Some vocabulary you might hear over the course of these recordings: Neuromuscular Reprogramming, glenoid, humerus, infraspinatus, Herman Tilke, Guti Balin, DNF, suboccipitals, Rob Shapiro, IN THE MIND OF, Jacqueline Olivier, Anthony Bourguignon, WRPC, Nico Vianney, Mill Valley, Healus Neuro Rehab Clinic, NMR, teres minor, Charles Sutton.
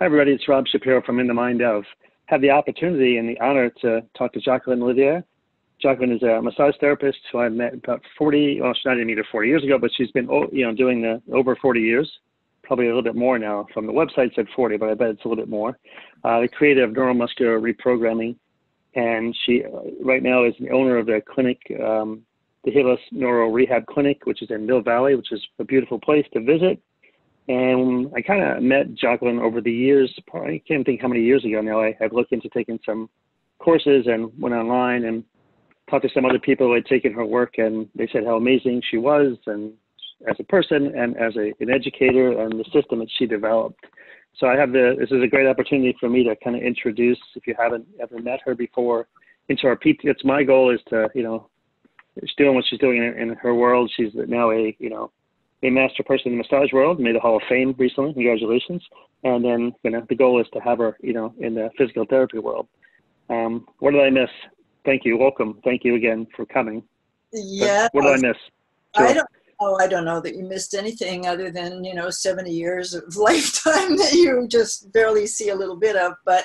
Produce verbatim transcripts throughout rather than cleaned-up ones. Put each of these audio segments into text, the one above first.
Hi, everybody. It's Rob Shapiro from In the Mind Of. Have the opportunity and the honor to talk to Jacqueline Olivier. Jacqueline is a massage therapist who I met about forty, well, I didn't meet her forty years ago, but she's been, you know, doing the over forty years, probably a little bit more now. From the website said forty, but I bet it's a little bit more. Uh, the creator of Neuromuscular Reprogramming, and she right now is the owner of the clinic, um, the Healus Neuro Rehab Clinic, which is in Mill Valley, which is a beautiful place to visit. And I kind of met Jacqueline over the years. I can't think how many years ago now. I had looked into taking some courses and went online and talked to some other people who had taken her work, and they said how amazing she was, and as a person and as a, an educator, and the system that she developed. So I have the, this is a great opportunity for me to kind of introduce, if you haven't ever met her before, into our P T. It's my goal is to, you know, she's doing what she's doing in, in her world. She's now a, you know, a master person in the massage world, made the Hall of Fame recently. Congratulations. And then, you know, the goal is to have her, you know, in the physical therapy world. Um, what did I miss? Thank you. Welcome. Thank you again for coming. Yeah. But what did I miss? Sure. I don't know. I don't know that you missed anything other than, you know, seventy years of lifetime that you just barely see a little bit of. But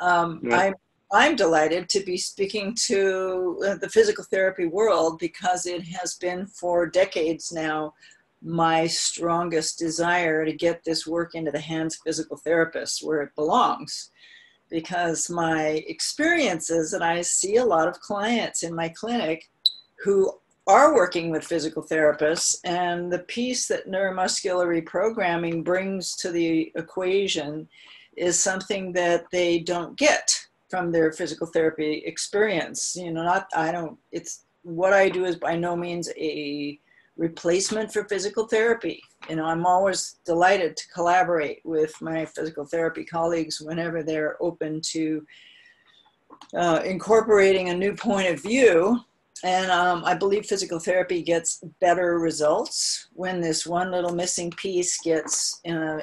um, yeah. I'm, I'm delighted to be speaking to the physical therapy world, because it has been for decades now my strongest desire to get this work into the hands of physical therapists where it belongs, because my experience is that I see a lot of clients in my clinic who are working with physical therapists, and the piece that neuromuscular reprogramming brings to the equation is something that they don't get from their physical therapy experience. You know, not, I don't, it's, what I do is by no means a replacement for physical therapy. You know, I'm always delighted to collaborate with my physical therapy colleagues whenever they're open to uh, incorporating a new point of view. And um, I believe physical therapy gets better results when this one little missing piece gets uh,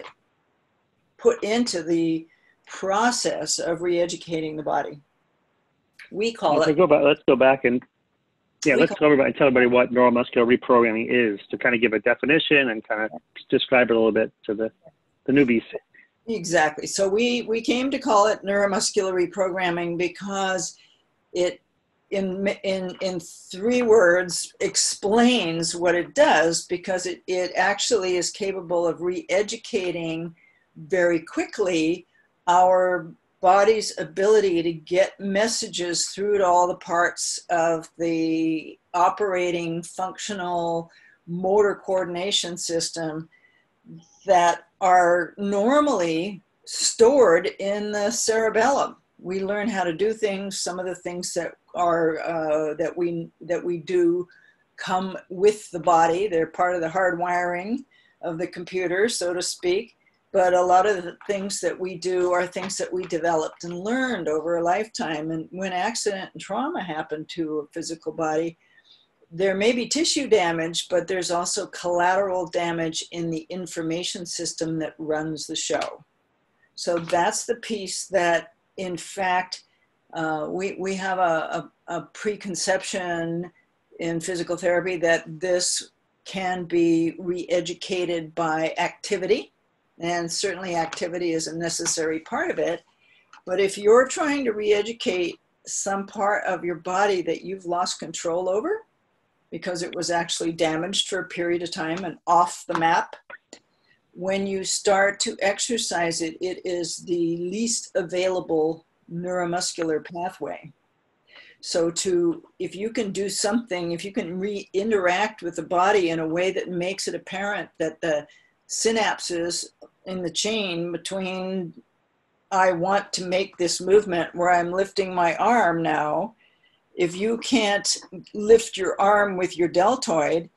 put into the process of re-educating the body. We call it. Go back, let's go back and Yeah, let's tell everybody, tell everybody what neuromuscular reprogramming is, to kind of give a definition and kind of describe it a little bit to the, the newbies. Exactly. So we, we came to call it neuromuscular reprogramming because it, in, in, in three words, explains what it does, because it, it actually is capable of re-educating very quickly our body's ability to get messages through to all the parts of the operating functional motor coordination system that are normally stored in the cerebellum. We learn how to do things. Some of the things that are uh, that we that we do come with the body. They're part of the hardwiring of the computer, so to speak. But a lot of the things that we do are things that we developed and learned over a lifetime. And when accident and trauma happen to a physical body, there may be tissue damage, but there's also collateral damage in the information system that runs the show. So that's the piece that, in fact, uh, we, we have a, a, a preconception in physical therapy that this can be re-educated by activity. And certainly activity is a necessary part of it. But if you're trying to re-educate some part of your body that you've lost control over because it was actually damaged for a period of time and off the map, when you start to exercise it, it is the least available neuromuscular pathway. So to, if you can do something, if you can re-interact with the body in a way that makes it apparent that the synapses in the chain between I want to make this movement where I'm lifting my arm now, if you can't lift your arm with your deltoid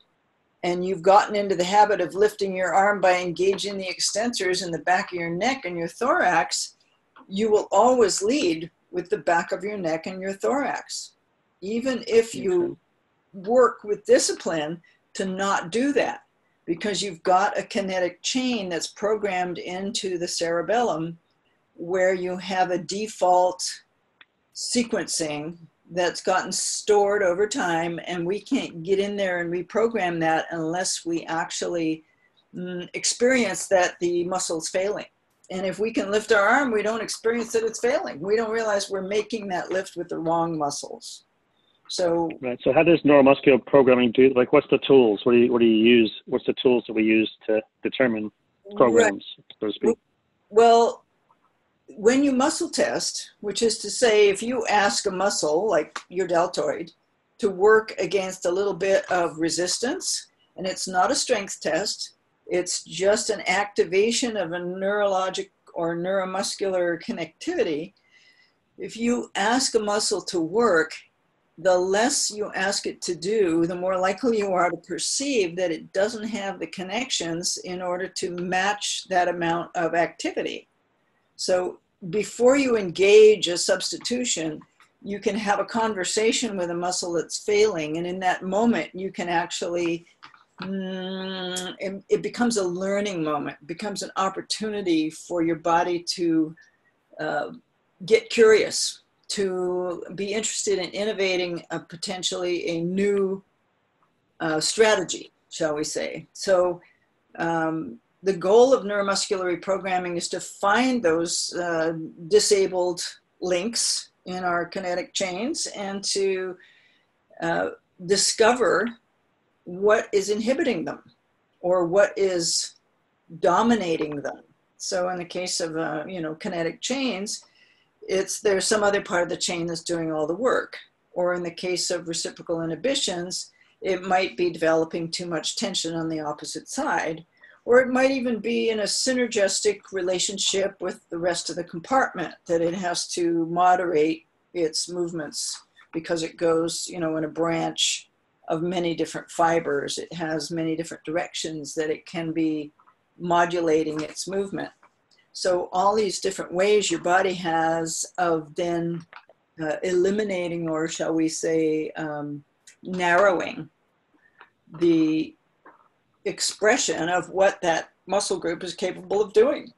and you've gotten into the habit of lifting your arm by engaging the extensors in the back of your neck and your thorax, you will always lead with the back of your neck and your thorax, even if you work with discipline to not do that, because you've got a kinetic chain that's programmed into the cerebellum where you have a default sequencing that's gotten stored over time, and we can't get in there and reprogram that unless we actually mm, experience that the muscle's failing. And if we can lift our arm, we don't experience that it's failing. We don't realize we're making that lift with the wrong muscles. So right. So how does neuromuscular programming do? Like, what's the tools? What do you what do you use? What's the tools that we use to determine programs, right. so to speak? Well, when you muscle test, which is to say, if you ask a muscle like your deltoid to work against a little bit of resistance, and it's not a strength test, it's just an activation of a neurologic or neuromuscular connectivity. If you ask a muscle to work, the less you ask it to do, the more likely you are to perceive that it doesn't have the connections in order to match that amount of activity. So before you engage a substitution, you can have a conversation with a muscle that's failing. And in that moment, you can actually, mm, it, it becomes a learning moment, it becomes an opportunity for your body to uh, get curious, to be interested in innovating a potentially a new uh, strategy, shall we say. So um, the goal of neuromuscular reprogramming is to find those uh, disabled links in our kinetic chains and to uh, discover what is inhibiting them or what is dominating them. So in the case of, uh, you know, kinetic chains, it's there's some other part of the chain that's doing all the work. Or in the case of reciprocal inhibitions, it might be developing too much tension on the opposite side, or it might even be in a synergistic relationship with the rest of the compartment that it has to moderate its movements because it goes, you know, in a branch of many different fibers. It has many different directions that it can be modulating its movement. So all these different ways your body has of then uh, eliminating, or shall we say, um, narrowing the expression of what that muscle group is capable of doing.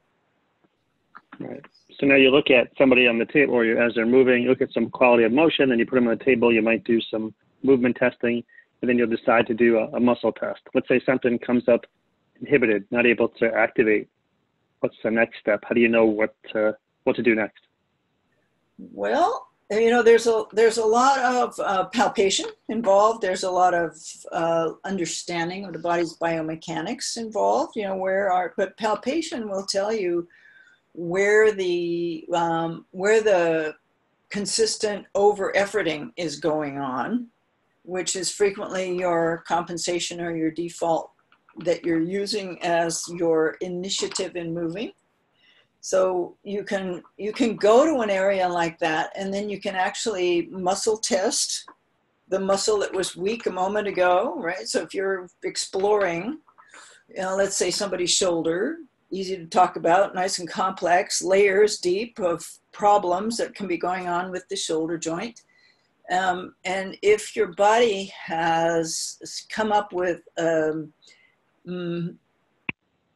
Right. So now you look at somebody on the table, or you, as they're moving, you look at some quality of motion, and you put them on the table, you might do some movement testing, and then you'll decide to do a, a muscle test. Let's say something comes up inhibited, not able to activate. What's the next step? How do you know what to, what to do next? Well, you know, there's a, there's a lot of uh, palpation involved. There's a lot of uh, understanding of the body's biomechanics involved, you know, where our, but palpation will tell you where the, um, where the consistent over-efforting is going on, which is frequently your compensation or your default that you're using as your initiative in moving. So you can, you can go to an area like that, and then you can actually muscle test the muscle that was weak a moment ago, right? So if you're exploring, you know, let's say somebody's shoulder, easy to talk about, nice and complex, layers deep of problems that can be going on with the shoulder joint. Um, and if your body has come up with um, Mm,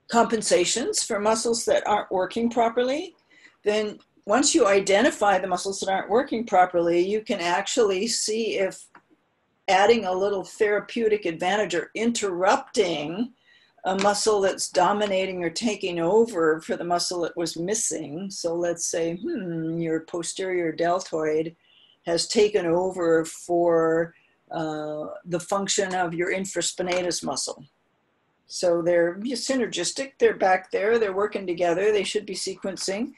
compensations for muscles that aren't working properly, then once you identify the muscles that aren't working properly, you can actually see if adding a little therapeutic advantage or interrupting a muscle that's dominating or taking over for the muscle that was missing. So let's say hmm, your posterior deltoid has taken over for uh, the function of your infraspinatus muscle. So they're synergistic, they're back there, they're working together, they should be sequencing,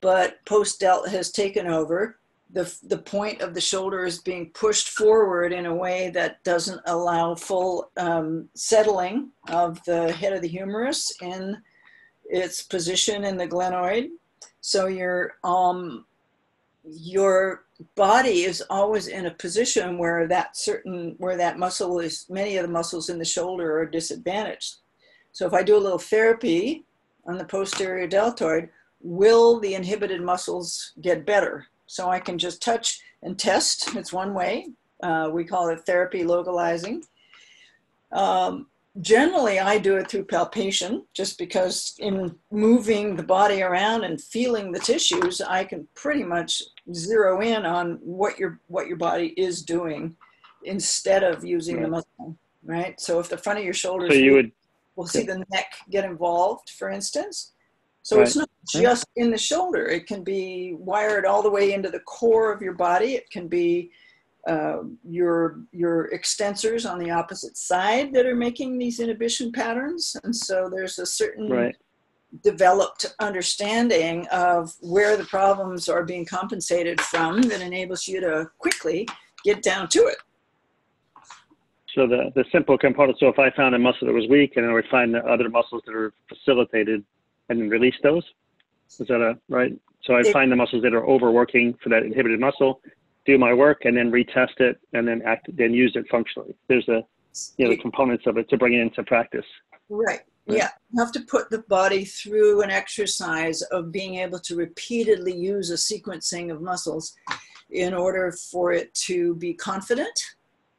but post-delt has taken over. The, the point of the shoulder is being pushed forward in a way that doesn't allow full um, settling of the head of the humerus in its position in the glenoid. So your, um, your body is always in a position where that certain, where that muscle is, many of the muscles in the shoulder are disadvantaged. So if I do a little therapy on the posterior deltoid, will the inhibited muscles get better? So I can just touch and test. It's one way. Uh, we call it therapy localizing. Um, generally, I do it through palpation, just because in moving the body around and feeling the tissues, I can pretty much zero in on what your what your body is doing instead of using right. the muscle, right? So if the front of your shoulders, so you would, we'll see yeah. the neck get involved, for instance, So right. It's not just in the shoulder. It can be wired all the way into the core of your body. It can be uh, your, your extensors on the opposite side that are making these inhibition patterns. And so there's a certain right. developed understanding of where the problems are being compensated from that enables you to quickly get down to it. So the, the simple component, so if I found a muscle that was weak and I would find the other muscles that are facilitated and then release those, is that a, right? So I find the muscles that are overworking for that inhibited muscle, do my work and then retest it and then act, then use it functionally. There's a, you know, the components of it to bring it into practice. Right. Yeah, you have to put the body through an exercise of being able to repeatedly use a sequencing of muscles in order for it to be confident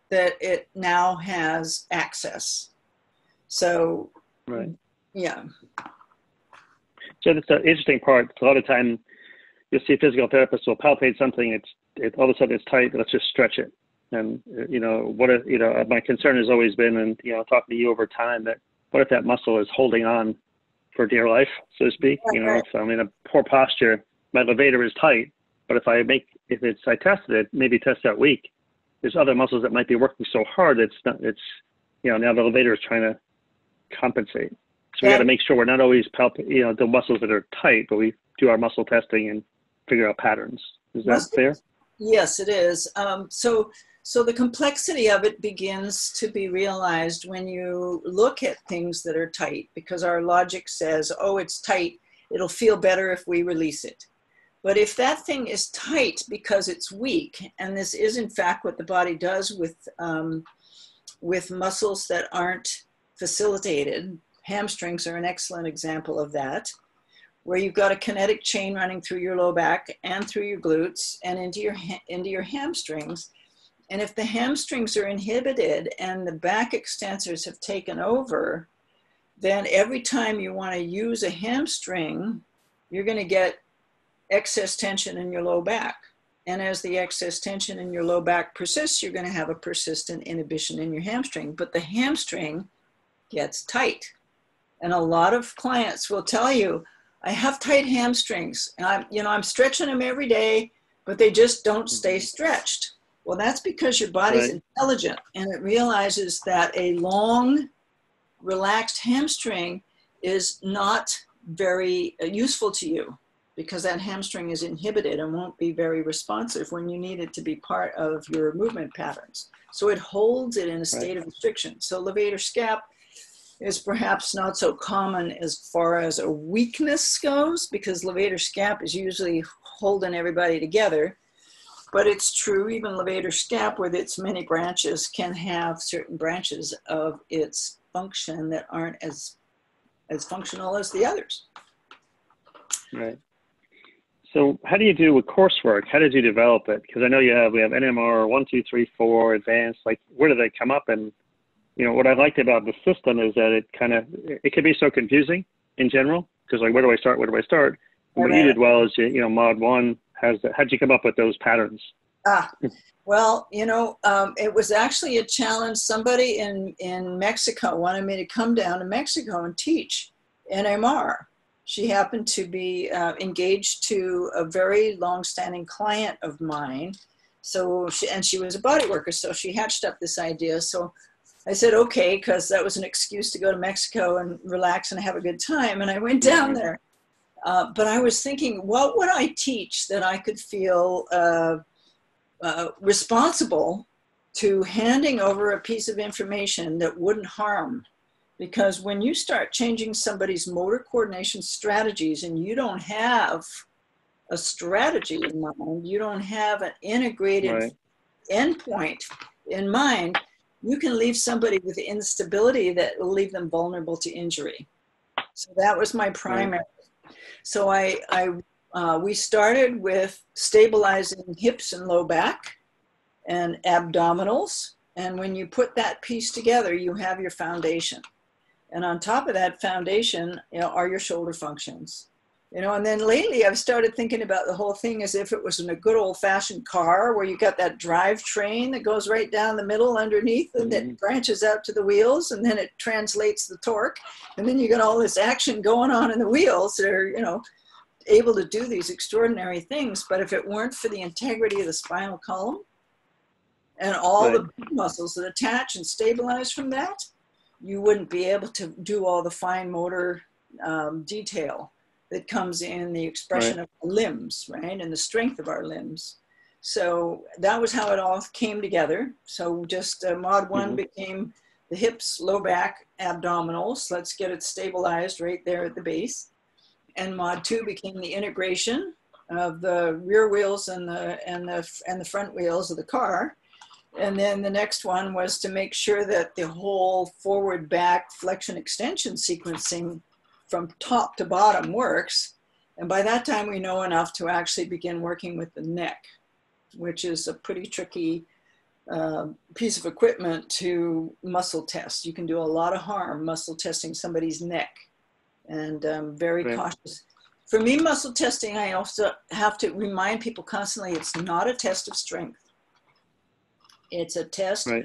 that it now has access. So, right. yeah. So that's an interesting part. A lot of time you'll see a physical therapist will palpate something. It's it, all of a sudden it's tight. Let's just stretch it. And, you know, what, if, you know, my concern has always been, and, you know, talking to you over time that, what if that muscle is holding on for dear life, so to speak? You know, if I'm in a poor posture, my levator is tight, but if I make, if it's, I tested it, maybe test that week, there's other muscles that might be working so hard, it's not, it's, you know, now the levator is trying to compensate. So we got to make sure we're not always, palp- you know, the muscles that are tight, but we do our muscle testing and figure out patterns. Is that fair? Yes, it is. Um, so, So the complexity of it begins to be realized when you look at things that are tight, because our logic says, oh, it's tight. It'll feel better if we release it. But if that thing is tight because it's weak, and this is in fact what the body does with, um, with muscles that aren't facilitated, hamstrings are an excellent example of that, where you've got a kinetic chain running through your low back and through your glutes and into your, ha- into your hamstrings. And if the hamstrings are inhibited and the back extensors have taken over, then every time you want to use a hamstring, you're going to get excess tension in your low back. And as the excess tension in your low back persists, you're going to have a persistent inhibition in your hamstring. But the hamstring gets tight. And a lot of clients will tell you, I have tight hamstrings. And I'm, you know, I'm stretching them every day, but they just don't stay stretched. Well, that's because your body's right. intelligent and it realizes that a long, relaxed hamstring is not very useful to you because that hamstring is inhibited and won't be very responsive when you need it to be part of your movement patterns. So it holds it in a state right. of restriction. So levator scap is perhaps not so common as far as a weakness goes because levator scap is usually holding everybody together. But it's true, even levator scap with its many branches can have certain branches of its function that aren't as as functional as the others. Right. So how do you do with coursework? How did you develop it? Because I know you have, we have N M R, one, two, three, four, advanced, like where do they come up? And, you know, what I liked about the system is that it kind of, it can be so confusing in general, because like, where do I start? Where do I start? And what you did well is, you, you know, mod one, How's that, how'd you come up with those patterns? Ah, well, you know, um, it was actually a challenge. Somebody in, in Mexico wanted me to come down to Mexico and teach N M R. She happened to be uh, engaged to a very long-standing client of mine. So, she, and she was a body worker, so she hatched up this idea. So I said, okay, because that was an excuse to go to Mexico and relax and have a good time. And I went down there. Uh, but I was thinking, what would I teach that I could feel uh, uh, responsible to handing over a piece of information that wouldn't harm? Because when you start changing somebody's motor coordination strategies and you don't have a strategy in mind, you don't have an integrated right. endpoint in mind, you can leave somebody with instability that will leave them vulnerable to injury. So that was my primary. Right. So I, I uh, we started with stabilizing hips and low back and abdominals. And when you put that piece together, you have your foundation. And on top of that foundation, you know, are your shoulder functions. You know, and then lately I've started thinking about the whole thing as if it was in a good old fashioned car where you got that drivetrain that goes right down the middle underneath and mm-hmm. then branches out to the wheels, and then it translates the torque. And then you got all this action going on in the wheels that are, you know, able to do these extraordinary things. But if it weren't for the integrity of the spinal column and all right. the muscles that attach and stabilize from that, you wouldn't be able to do all the fine motor um, detail that comes in the expression right. of our limbs, right? And the strength of our limbs. So that was how it all came together. So just uh, mod one mm-hmm. became the hips, low back, abdominals. Let's get it stabilized right there at the base. And mod two became the integration of the rear wheels and the, and the, and the front wheels of the car. And then the next one was to make sure that the whole forward, back, flexion, extension sequencing from top to bottom works. And by that time we know enough to actually begin working with the neck, which is a pretty tricky uh, piece of equipment to muscle test. You can do a lot of harm muscle testing somebody's neck, and um, very right. cautious. For me, muscle testing, I also have to remind people constantly, it's not a test of strength. It's a test right.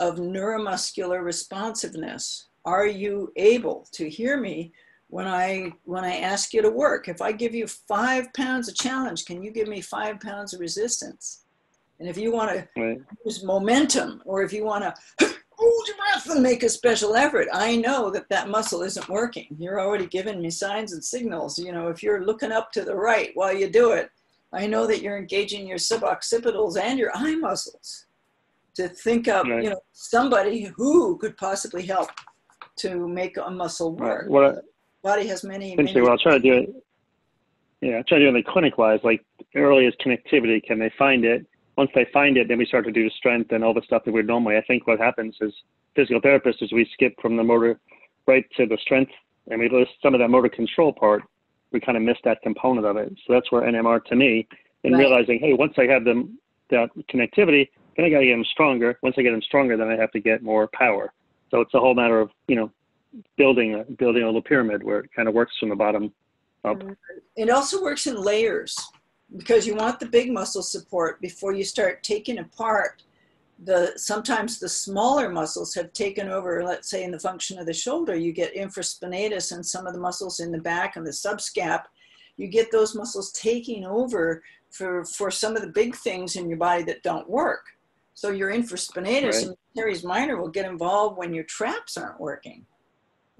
of neuromuscular responsiveness. Are you able to hear me When I, when I ask you to work? If I give you five pounds of challenge, can you give me five pounds of resistance? And if you want to right. use momentum, or if you want to hold your breath and make a special effort, I know that that muscle isn't working. You're already giving me signs and signals. You know, if you're looking up to the right while you do it, I know that you're engaging your suboccipitals and your eye muscles to think up, right. you know, somebody who could possibly help to make a muscle work. Right. Well, body has many, many. Well, I try to do it. Yeah, I try to do it in the clinic wise, like early as connectivity. Can they find it? Once they find it, then we start to do strength and all the stuff that we're normally. I think what happens is physical therapists is we skip from the motor right to the strength, and we lose some of that motor control part. We kind of miss that component of it. So that's where N M R to me, and right. realizing, hey, once I have them that connectivity, then I got to get them stronger. Once I get them stronger, then I have to get more power. So it's a whole matter of, you know, building a building a little pyramid where it kind of works from the bottom up. It also works in layers, because you want the big muscle support before you start taking apart the, sometimes the smaller muscles have taken over. Let's say in the function of the shoulder, you get infraspinatus and some of the muscles in the back and the subscap, you get those muscles taking over for for some of the big things in your body that don't work. So your infraspinatus right. and teres minor will get involved when your traps aren't working,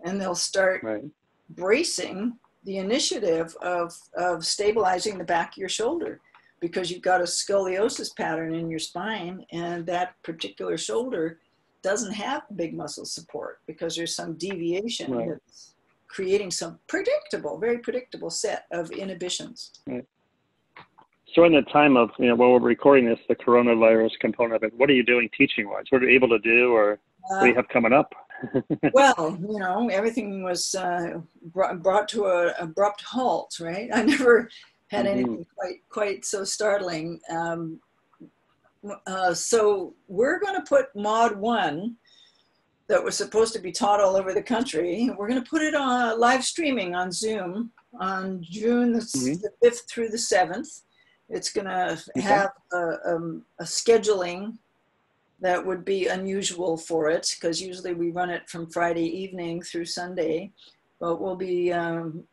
and they'll start right. bracing the initiative of, of stabilizing the back of your shoulder, because you've got a scoliosis pattern in your spine, and that particular shoulder doesn't have big muscle support because there's some deviation right. that's creating some predictable, very predictable set of inhibitions. Right. So in the time of, you know, while we're recording this, the coronavirus component of it, what are you doing teaching-wise? What are you able to do, or what do you have coming up? Well, you know, everything was uh, brought to an abrupt halt, right? I never had mm-hmm. anything quite, quite so startling. Um, uh, so we're going to put Mod one, that was supposed to be taught all over the country, we're going to put it on live streaming on Zoom on June the, mm-hmm. the fifth through the seventh. It's going to okay. have a, um, a scheduling that would be unusual for it, because usually we run it from Friday evening through Sunday, but we'll be um,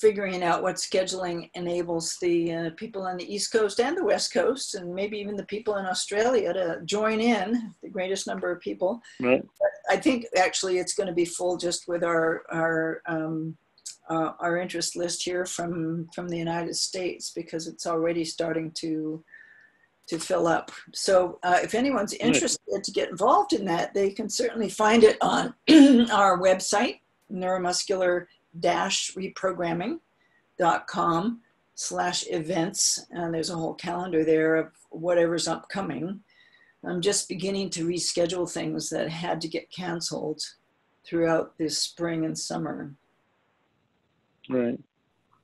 figuring out what scheduling enables the uh, people on the East Coast and the West Coast, and maybe even the people in Australia to join in, the greatest number of people. Right. But I think actually it's going to be full just with our our um, uh, our interest list here from from the United States, because it's already starting to. to fill up. So uh, if anyone's interested to get involved in that, they can certainly find it on our website, neuromuscular reprogramming dot com slash events. And there's a whole calendar there of whatever's upcoming. I'm just beginning to reschedule things that had to get canceled throughout this spring and summer. Right.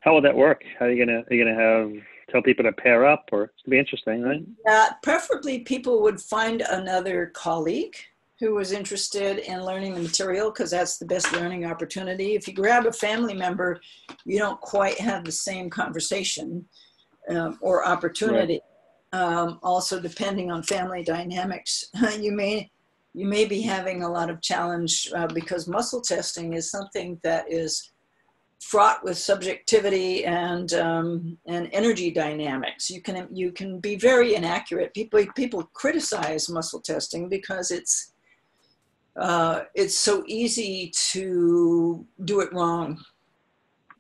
How will that work? How are you gonna, are you gonna have tell people to pair up, or it's going to be interesting, right? Yeah, preferably people would find another colleague who was interested in learning the material, because that's the best learning opportunity. If you grab a family member, you don't quite have the same conversation um, or opportunity. Right. Um, also, depending on family dynamics, you may, you may be having a lot of challenge uh, because muscle testing is something that is fraught with subjectivity and um, and energy dynamics. You can you can be very inaccurate. People people criticize muscle testing because it's uh, it's so easy to do it wrong.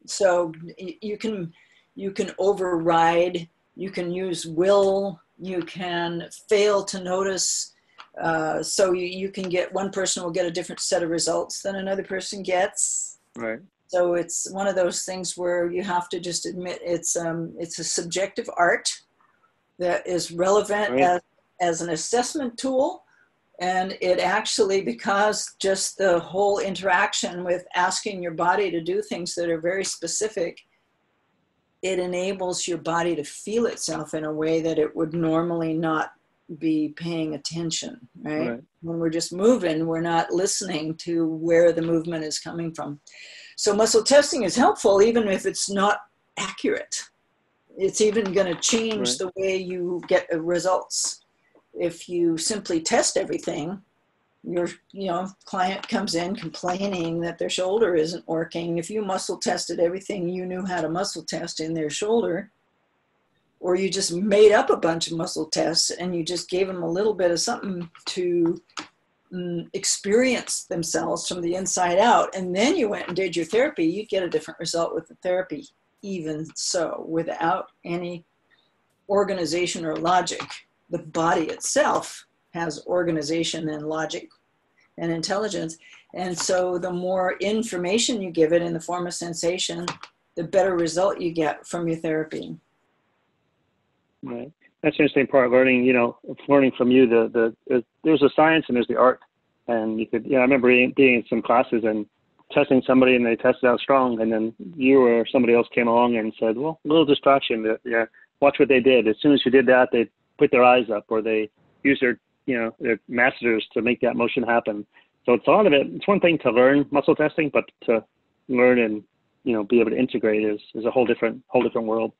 So you can you can override. You can use will. You can fail to notice. Uh, so you you can get, one person will get a different set of results than another person gets. Right. So it's one of those things where you have to just admit it's um, it's a subjective art that is relevant right. as, as an assessment tool. And it actually, because just the whole interaction with asking your body to do things that are very specific, it enables your body to feel itself in a way that it would normally not be paying attention, right? right? When we're just moving, we're not listening to where the movement is coming from. So muscle testing is helpful, even if it's not accurate. It's even going to change right. the way you get results. If you simply test everything, your you know client comes in complaining that their shoulder isn't working. If you muscle tested everything you knew how to muscle test in their shoulder, or you just made up a bunch of muscle tests and you just gave them a little bit of something to um, experience themselves from the inside out, and then you went and did your therapy, you'd get a different result with the therapy, even so, without any organization or logic. The body itself has organization and logic and intelligence. And so the more information you give it in the form of sensation, the better result you get from your therapy. Right. That's the interesting part, learning, you know, learning from you, the, the, the there's a science and there's the art. And you could, you know, I remember being, being in some classes and testing somebody and they tested out strong. And then you or somebody else came along and said, well, a little distraction. Yeah, watch what they did. As soon as you did that, they put their eyes up or they used their, you know, their masters to make that motion happen. So it's a lot of it. It's one thing to learn muscle testing, but to learn and, you know, be able to integrate is, is a whole different, whole different world.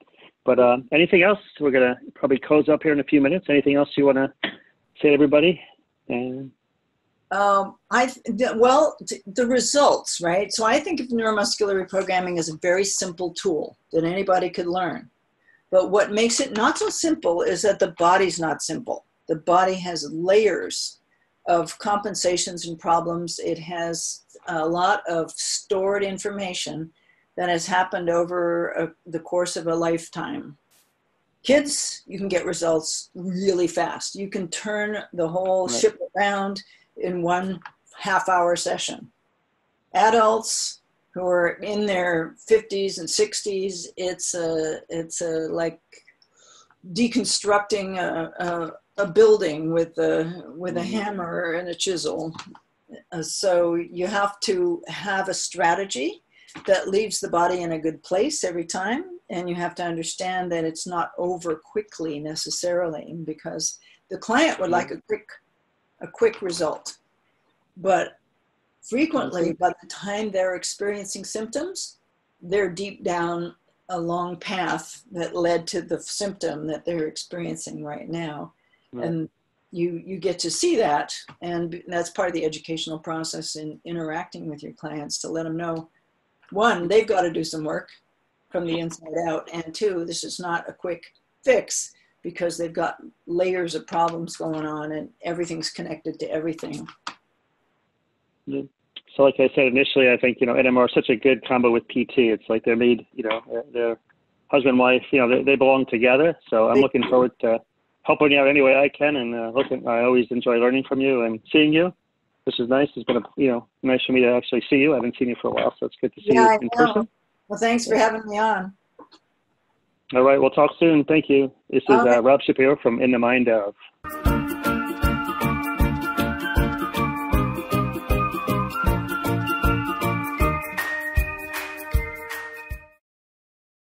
But uh, anything else? We're going to probably close up here in a few minutes. Anything else you want to say to everybody? And... Um, I well, the results, right? So I think of neuromuscular reprogramming as a very simple tool that anybody could learn. But what makes it not so simple is that the body's not simple. The body has layers of compensations and problems. It has a lot of stored information that has happened over a, the course of a lifetime. Kids, you can get results really fast. You can turn the whole right. ship around in one half hour session. Adults who are in their fifties and sixties, it's a, it's a, like deconstructing a, a, a building with a, with a hammer and a chisel. So you have to have a strategy that leaves the body in a good place every time. And you have to understand that it's not over quickly necessarily, because the client would like a quick, a quick result. But frequently, by the time they're experiencing symptoms, they're deep down a long path that led to the symptom that they're experiencing right now. Right. And you, you get to see that. And that's part of the educational process in interacting with your clients, to let them know, one, they've got to do some work from the inside out. And two, this is not a quick fix, because they've got layers of problems going on and everything's connected to everything. So like I said, initially, I think, you know, N M R is such a good combo with P T. It's like they're made, you know, they're husband, wife, you know, they, they belong together. So I'm looking forward to helping you out any way I can. And uh, looking, I always enjoy learning from you and seeing you. This is nice. It's been, a, you know, nice for me to actually see you. I haven't seen you for a while, so it's good to see yeah, you in person. Well, thanks for having me on. All right. We'll talk soon. Thank you. This is uh, Rob Shapiro from In the Mind Of.